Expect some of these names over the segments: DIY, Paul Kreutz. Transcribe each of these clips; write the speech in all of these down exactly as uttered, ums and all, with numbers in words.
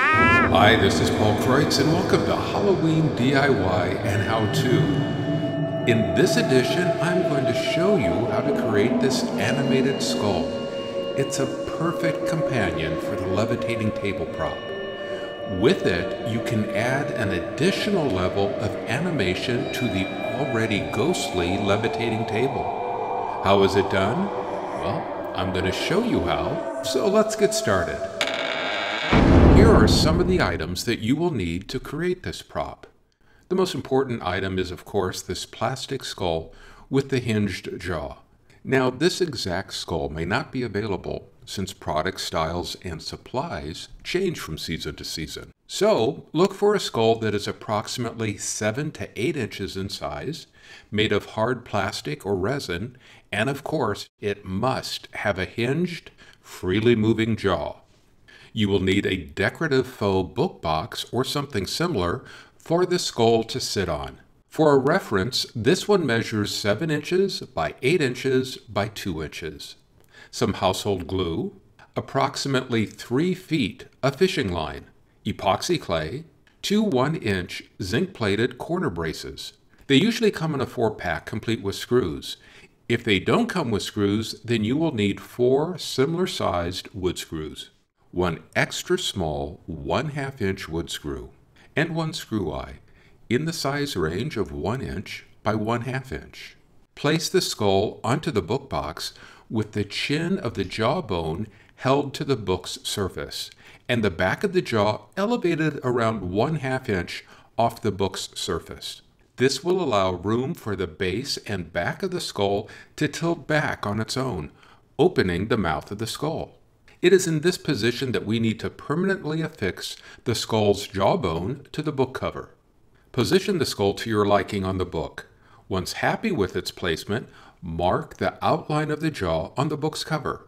Hi, this is Paul Kreutz, and welcome to Halloween D I Y and How To. In this edition, I'm going to show you how to create this animated skull. It's a perfect companion for the levitating table prop. With it, you can add an additional level of animation to the already ghostly levitating table. How is it done? Well, I'm going to show you how, so let's get started. Here are some of the items that you will need to create this prop. The most important item is, of course, this plastic skull with the hinged jaw. Now, this exact skull may not be available since product styles and supplies change from season to season. So, look for a skull that is approximately seven to eight inches in size, made of hard plastic or resin, and of course, it must have a hinged, freely moving jaw. You will need a decorative faux book box or something similar for the skull to sit on. For a reference, this one measures seven inches by eight inches by two inches. Some household glue, approximately three feet a fishing line, epoxy clay, two one-inch zinc-plated corner braces. They usually come in a four-pack complete with screws. If they don't come with screws, then you will need four similar-sized wood screws, one extra small one half inch wood screw, and one screw eye in the size range of one inch by one half inch. Place the skull onto the book box with the chin of the jawbone held to the book's surface and the back of the jaw elevated around one half inch off the book's surface. This will allow room for the base and back of the skull to tilt back on its own, opening the mouth of the skull. It is in this position that we need to permanently affix the skull's jawbone to the book cover. Position the skull to your liking on the book. Once happy with its placement, mark the outline of the jaw on the book's cover.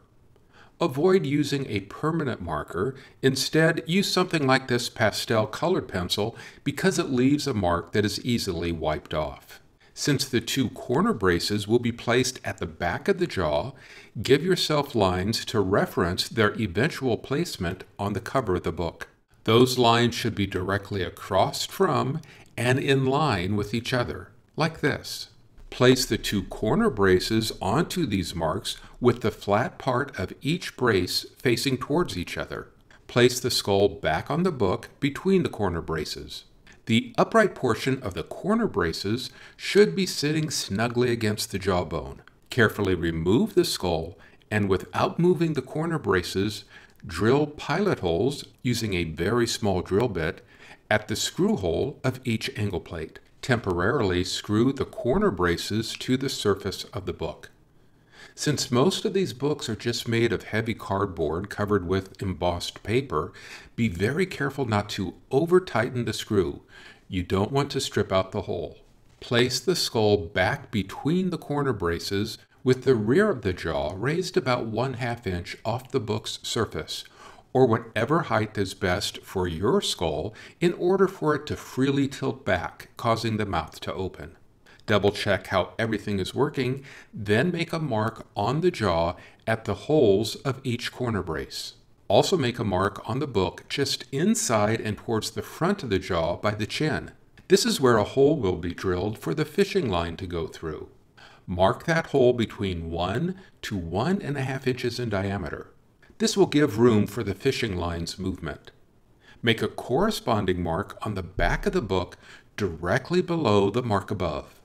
Avoid using a permanent marker. Instead, use something like this pastel colored pencil because it leaves a mark that is easily wiped off. Since the two corner braces will be placed at the back of the jaw, give yourself lines to reference their eventual placement on the cover of the book. Those lines should be directly across from and in line with each other, like this. Place the two corner braces onto these marks with the flat part of each brace facing towards each other. Place the skull back on the book between the corner braces. The upright portion of the corner braces should be sitting snugly against the jawbone. Carefully remove the skull and, without moving the corner braces, drill pilot holes using a very small drill bit at the screw hole of each angle plate. Temporarily screw the corner braces to the surface of the book. Since most of these books are just made of heavy cardboard covered with embossed paper, be very careful not to over-tighten the screw. You don't want to strip out the hole. Place the skull back between the corner braces with the rear of the jaw raised about one half inch off the book's surface, or whatever height is best for your skull in order for it to freely tilt back, causing the mouth to open. Double check how everything is working, then make a mark on the jaw at the holes of each corner brace. Also make a mark on the book just inside and towards the front of the jaw by the chin. This is where a hole will be drilled for the fishing line to go through. Mark that hole between one to one and a half inches in diameter. This will give room for the fishing line's movement. Make a corresponding mark on the back of the book directly below the mark above.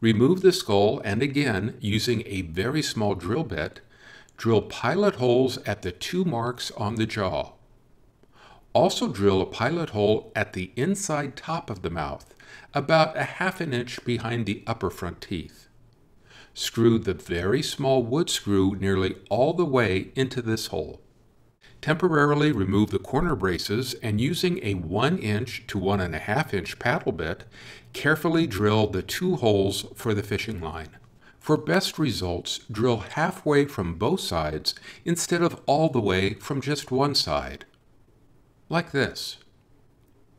Remove the skull and, again, using a very small drill bit, drill pilot holes at the two marks on the jaw. Also drill a pilot hole at the inside top of the mouth, about a half an inch behind the upper front teeth. Screw the very small wood screw nearly all the way into this hole. Temporarily remove the corner braces and, using a one inch to one and a half inch paddle bit, carefully drill the two holes for the fishing line. For best results, drill halfway from both sides instead of all the way from just one side. Like this.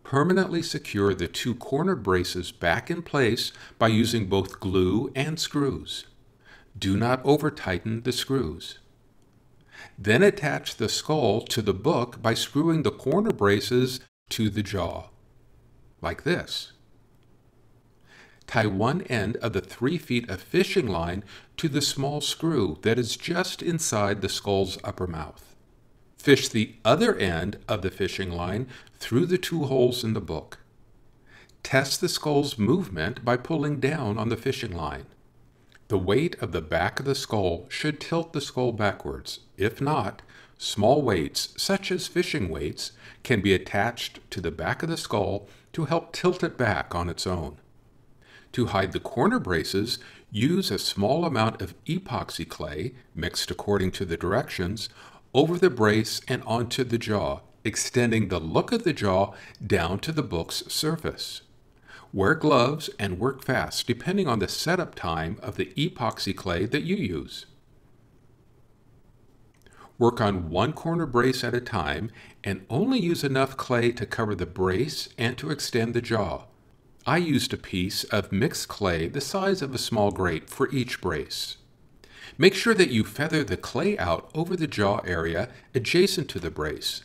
Permanently secure the two corner braces back in place by using both glue and screws. Do not over-tighten the screws. Then attach the skull to the book by screwing the corner braces to the jaw, like this. Tie one end of the three feet of fishing line to the small screw that is just inside the skull's upper mouth. Fish the other end of the fishing line through the two holes in the book. Test the skull's movement by pulling down on the fishing line. The weight of the back of the skull should tilt the skull backwards. If not, small weights, such as fishing weights, can be attached to the back of the skull to help tilt it back on its own. To hide the corner braces, use a small amount of epoxy clay, mixed according to the directions, over the brace and onto the jaw, extending the look of the jaw down to the book's surface. Wear gloves and work fast, depending on the setup time of the epoxy clay that you use. Work on one corner brace at a time and only use enough clay to cover the brace and to extend the jaw. I used a piece of mixed clay the size of a small grape for each brace. Make sure that you feather the clay out over the jaw area adjacent to the brace.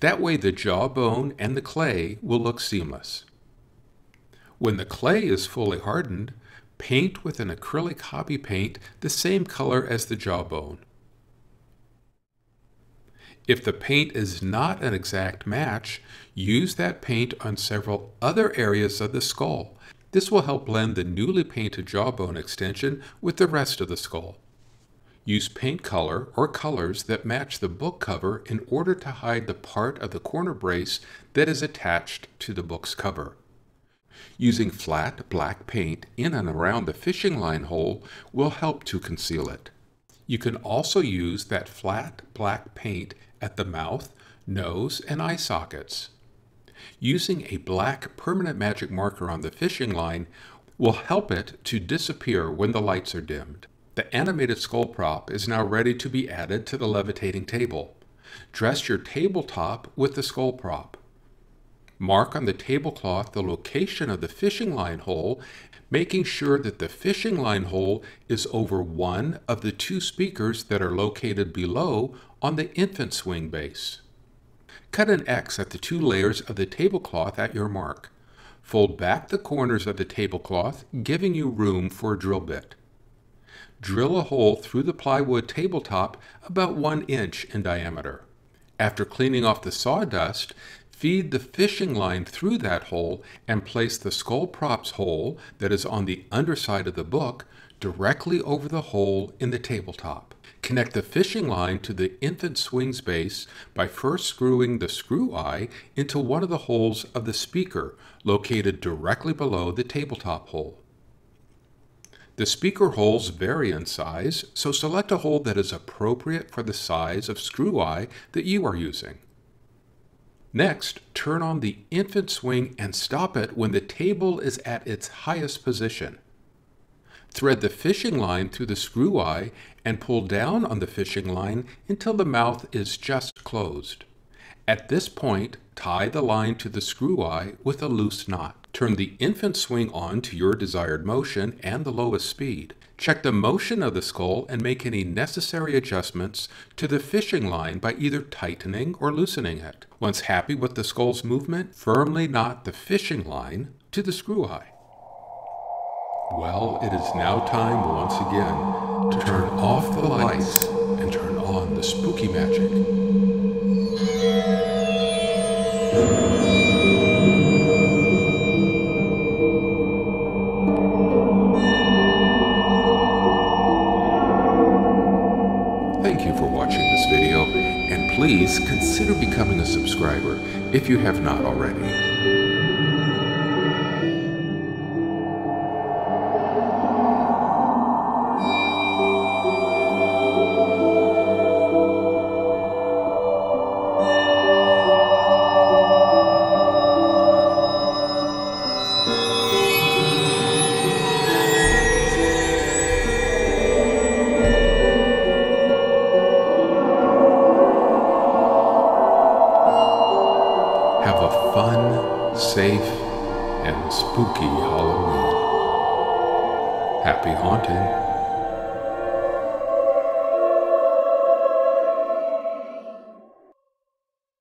That way the jawbone and the clay will look seamless. When the clay is fully hardened, paint with an acrylic hobby paint the same color as the jawbone. If the paint is not an exact match, use that paint on several other areas of the skull. This will help blend the newly painted jawbone extension with the rest of the skull. Use paint color or colors that match the book cover in order to hide the part of the corner brace that is attached to the book's cover. Using flat black paint in and around the fishing line hole will help to conceal it. You can also use that flat black paint at the mouth, nose, and eye sockets. Using a black permanent magic marker on the fishing line will help it to disappear when the lights are dimmed. The animated skull prop is now ready to be added to the levitating table. Dress your tabletop with the skull prop. Mark on the tablecloth the location of the fishing line hole, making sure that the fishing line hole is over one of the two speakers that are located below on the infant swing base. Cut an X at the two layers of the tablecloth at your mark. Fold back the corners of the tablecloth, giving you room for a drill bit. Drill a hole through the plywood tabletop about one inch in diameter. After cleaning off the sawdust, feed the fishing line through that hole and place the skull prop's hole that is on the underside of the book directly over the hole in the tabletop. Connect the fishing line to the infant swings base by first screwing the screw eye into one of the holes of the speaker located directly below the tabletop hole. The speaker holes vary in size, so select a hole that is appropriate for the size of screw eye that you are using. Next, turn on the infant swing and stop it when the table is at its highest position. Thread the fishing line through the screw eye and pull down on the fishing line until the mouth is just closed. At this point, tie the line to the screw eye with a loose knot. Turn the infant swing on to your desired motion and the lowest speed. Check the motion of the skull and make any necessary adjustments to the fishing line by either tightening or loosening it. Once happy with the skull's movement, firmly knot the fishing line to the screw eye. Well, it is now time once again to turn off the lights and turn on the spooky magic. Thank you for watching this video, and please consider becoming a subscriber if you have not already. Have a fun, safe, and spooky Halloween. Happy haunting.